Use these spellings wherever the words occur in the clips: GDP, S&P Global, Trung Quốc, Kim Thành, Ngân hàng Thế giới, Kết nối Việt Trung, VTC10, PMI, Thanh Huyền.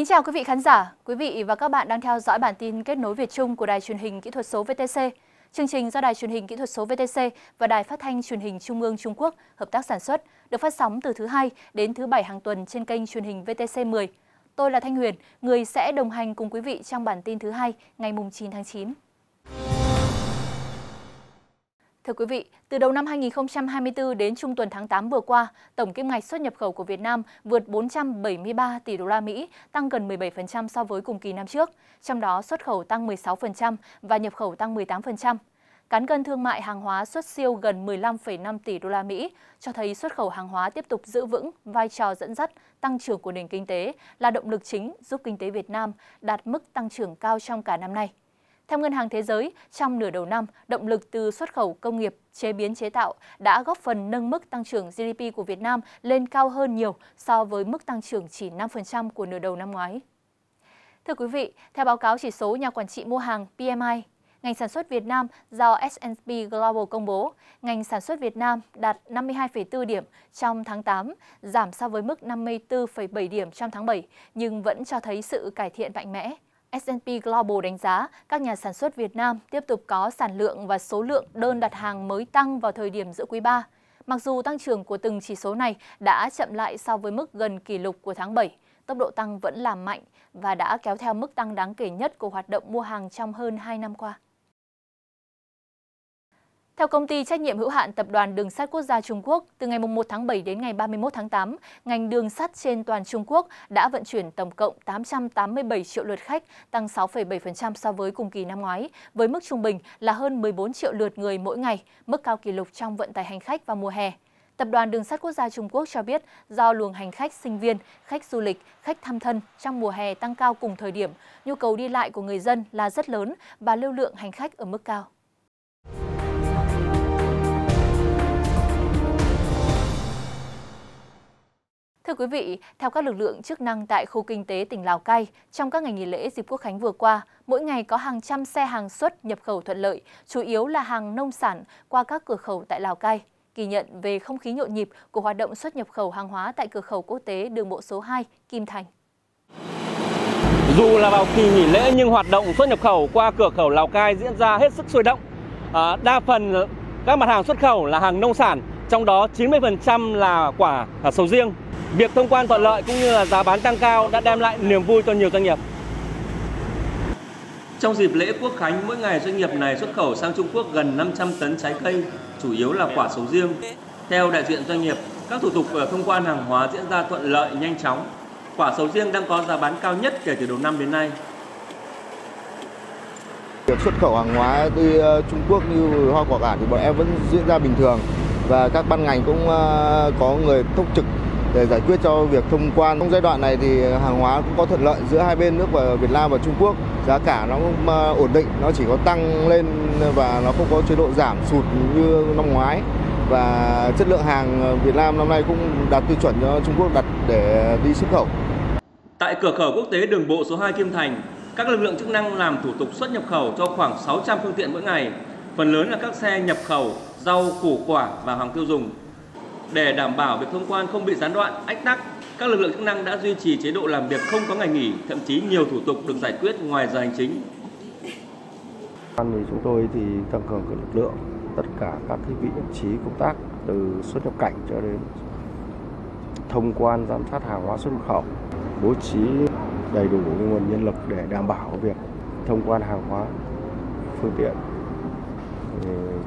Kính chào quý vị khán giả, quý vị và các bạn đang theo dõi bản tin Kết nối Việt Trung của Đài Truyền hình Kỹ thuật số VTC. Chương trình do Đài Truyền hình Kỹ thuật số VTC và Đài Phát thanh Truyền hình Trung ương Trung Quốc hợp tác sản xuất, được phát sóng từ thứ Hai đến thứ Bảy hàng tuần trên kênh truyền hình VTC10. Tôi là Thanh Huyền, người sẽ đồng hành cùng quý vị trong bản tin thứ Hai ngày 9 tháng 9. Thưa quý vị, từ đầu năm 2024 đến trung tuần tháng 8 vừa qua, tổng kim ngạch xuất nhập khẩu của Việt Nam vượt 473 tỷ đô la Mỹ, tăng gần 17% so với cùng kỳ năm trước, trong đó xuất khẩu tăng 16% và nhập khẩu tăng 18%. Cán cân thương mại hàng hóa xuất siêu gần 15,5 tỷ đô la Mỹ, cho thấy xuất khẩu hàng hóa tiếp tục giữ vững vai trò dẫn dắt tăng trưởng của nền kinh tế, là động lực chính giúp kinh tế Việt Nam đạt mức tăng trưởng cao trong cả năm nay. Theo Ngân hàng Thế giới, trong nửa đầu năm, động lực từ xuất khẩu công nghiệp, chế biến chế tạo đã góp phần nâng mức tăng trưởng GDP của Việt Nam lên cao hơn nhiều so với mức tăng trưởng chỉ 5% của nửa đầu năm ngoái. Thưa quý vị, theo báo cáo chỉ số nhà quản trị mua hàng PMI, ngành sản xuất Việt Nam do S&P Global công bố, ngành sản xuất Việt Nam đạt 52,4 điểm trong tháng 8, giảm so với mức 54,7 điểm trong tháng 7, nhưng vẫn cho thấy sự cải thiện mạnh mẽ. S&P Global đánh giá các nhà sản xuất Việt Nam tiếp tục có sản lượng và số lượng đơn đặt hàng mới tăng vào thời điểm giữa quý 3. Mặc dù tăng trưởng của từng chỉ số này đã chậm lại so với mức gần kỷ lục của tháng 7, tốc độ tăng vẫn là mạnh và đã kéo theo mức tăng đáng kể nhất của hoạt động mua hàng trong hơn 2 năm qua. Theo công ty trách nhiệm hữu hạn Tập đoàn Đường sắt Quốc gia Trung Quốc, từ ngày 1 tháng 7 đến ngày 31 tháng 8, ngành đường sắt trên toàn Trung Quốc đã vận chuyển tổng cộng 887 triệu lượt khách, tăng 6,7% so với cùng kỳ năm ngoái, với mức trung bình là hơn 14 triệu lượt người mỗi ngày, mức cao kỷ lục trong vận tải hành khách vào mùa hè. Tập đoàn Đường sắt Quốc gia Trung Quốc cho biết do luồng hành khách sinh viên, khách du lịch, khách thăm thân trong mùa hè tăng cao cùng thời điểm, nhu cầu đi lại của người dân là rất lớn và lưu lượng hành khách ở mức cao. Thưa quý vị, theo các lực lượng chức năng tại khu kinh tế tỉnh Lào Cai, trong các ngày nghỉ lễ dịp Quốc khánh vừa qua, mỗi ngày có hàng trăm xe hàng xuất nhập khẩu thuận lợi, chủ yếu là hàng nông sản qua các cửa khẩu tại Lào Cai. Ghi nhận về không khí nhộn nhịp của hoạt động xuất nhập khẩu hàng hóa tại cửa khẩu quốc tế đường bộ số 2 Kim Thành. Dù là vào kỳ nghỉ lễ nhưng hoạt động xuất nhập khẩu qua cửa khẩu Lào Cai diễn ra hết sức sôi động. Đa phần các mặt hàng xuất khẩu là hàng nông sản, trong đó 90% là quả sầu riêng. Việc thông quan thuận lợi cũng như là giá bán tăng cao đã đem lại niềm vui cho nhiều doanh nghiệp. Trong dịp lễ Quốc khánh, mỗi ngày doanh nghiệp này xuất khẩu sang Trung Quốc gần 500 tấn trái cây, chủ yếu là quả sầu riêng. Theo đại diện doanh nghiệp, các thủ tục thông quan hàng hóa diễn ra thuận lợi, nhanh chóng. Quả sầu riêng đang có giá bán cao nhất kể từ đầu năm đến nay. Việc xuất khẩu hàng hóa từ Trung Quốc như hoa quả cả thì bọn em vẫn diễn ra bình thường và các ban ngành cũng có người túc trực để giải quyết cho việc thông quan. Trong giai đoạn này thì hàng hóa cũng có thuận lợi giữa hai bên, nước và Việt Nam và Trung Quốc. Giá cả nó cũng ổn định, nó chỉ có tăng lên và nó không có chế độ giảm sụt như năm ngoái. Và chất lượng hàng Việt Nam năm nay cũng đạt tiêu chuẩn cho Trung Quốc đặt để đi xuất khẩu. Tại cửa khẩu quốc tế đường bộ số 2 Kim Thành, các lực lượng chức năng làm thủ tục xuất nhập khẩu cho khoảng 600 phương tiện mỗi ngày. Phần lớn là các xe nhập khẩu, rau, củ quả và hàng tiêu dùng. Để đảm bảo việc thông quan không bị gián đoạn, ách tắc, các lực lượng chức năng đã duy trì chế độ làm việc không có ngày nghỉ, thậm chí nhiều thủ tục được giải quyết ngoài giờ hành chính. Chúng tôi thì tăng cường các lực lượng, tất cả các vị trí công tác từ xuất nhập cảnh cho đến thông quan, giám sát hàng hóa xuất nhập khẩu, bố trí đầy đủ nguồn nhân lực để đảm bảo việc thông quan hàng hóa, phương tiện,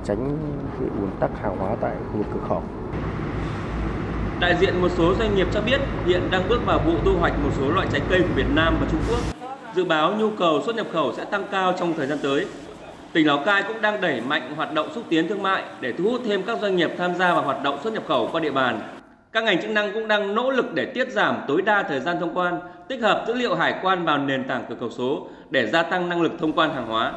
tránh sự ùn tắc hàng hóa tại khu vực cửa khẩu. Đại diện một số doanh nghiệp cho biết hiện đang bước vào vụ thu hoạch một số loại trái cây của Việt Nam và Trung Quốc. Dự báo nhu cầu xuất nhập khẩu sẽ tăng cao trong thời gian tới. Tỉnh Lào Cai cũng đang đẩy mạnh hoạt động xúc tiến thương mại để thu hút thêm các doanh nghiệp tham gia vào hoạt động xuất nhập khẩu qua địa bàn. Các ngành chức năng cũng đang nỗ lực để tiết giảm tối đa thời gian thông quan, tích hợp dữ liệu hải quan vào nền tảng cửa khẩu số để gia tăng năng lực thông quan hàng hóa.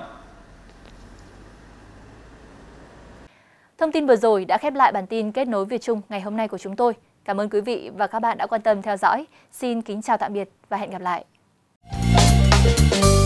Thông tin vừa rồi đã khép lại bản tin Kết nối Việt Trung ngày hôm nay của chúng tôi. Cảm ơn quý vị và các bạn đã quan tâm theo dõi. Xin kính chào tạm biệt và hẹn gặp lại.